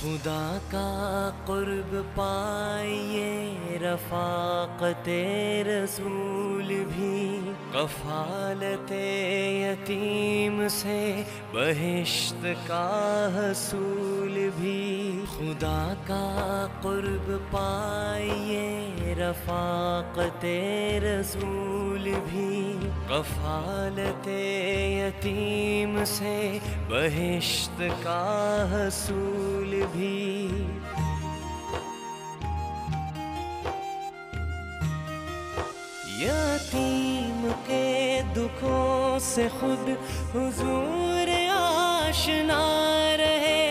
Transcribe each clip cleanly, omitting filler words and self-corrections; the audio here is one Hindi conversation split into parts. खुदा का कुर्ब पाइए रफाकते रसूल भी, कफालते यतीम से बहिश्त का हसूल भी। खुदा का कुर्ब पाइए रफाकते रसूल भी, कफालते यतीम से बहिश्त का हसूल भी। यतीम के दुखों से खुद हुजूर आशना रहे,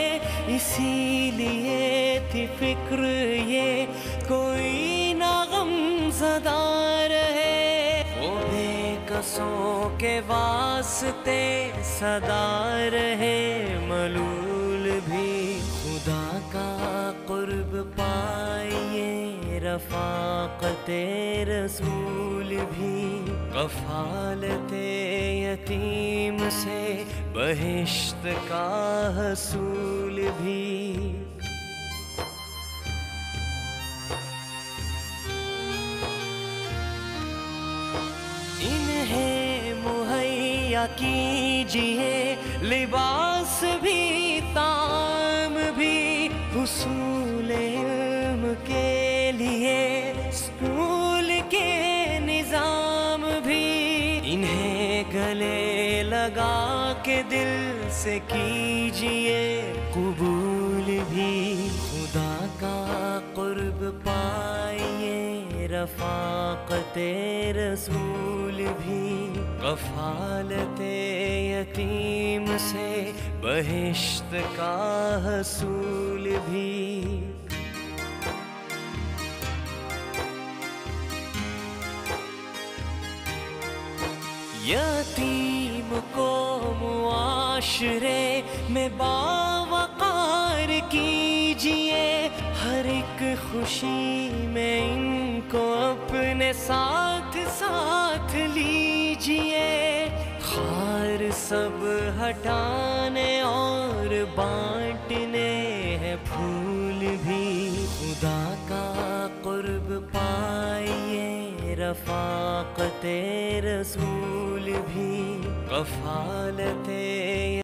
इसीलिए थी फिक्र ये कोई ना गमज़दा रहे। वो बेकसों के वास्ते सदा रहे मलूल भी। खुदा का कुर्ब पाइए रफाकते रसूल भी, कफालते यतीम से बहिश्त का हसूल भी। इन्हें मुहैया कीजिए लिबास भी ताम भी, हुसूल इल्म के लिए स्कूल के निज़ाम भी। इन्हें गले लगा के दिल से कीजिए कबूल भी। खुदा का कुर्ब पाइए रफाकते रसूल भी, कफालते यतीम से बहिश्त का हसूल भी। यतीम को मुआशरे में बावकार कीजिए, हर एक खुशी में इनको अपने साथ साथ लीजिए। खार सब हटाने और बांटने हैं फूल भी। खुदा का कुर्ब पाइए रफाकते रसूल भी, कफालते